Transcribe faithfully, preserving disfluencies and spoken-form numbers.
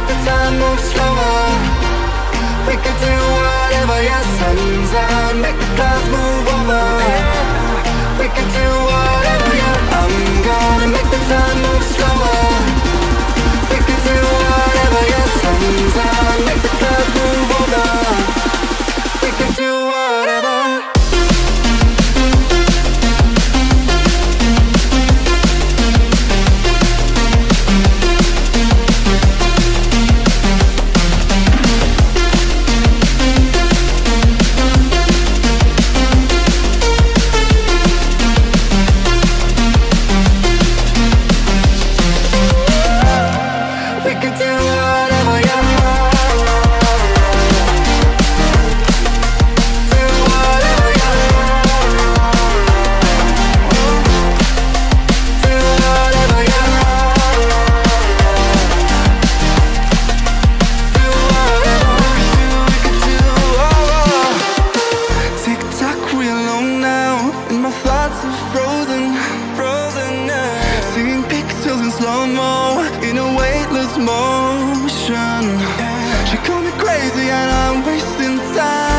make the time move slower. We could do whatever, yes, sun's out, make the clouds move over. We could do whatever, yeah. I'm gonna make the time move slower. We could do whatever, yes, sun's out, make the clouds move over. We could do whatever. Motion, yeah. She called me crazy and I'm wasting time.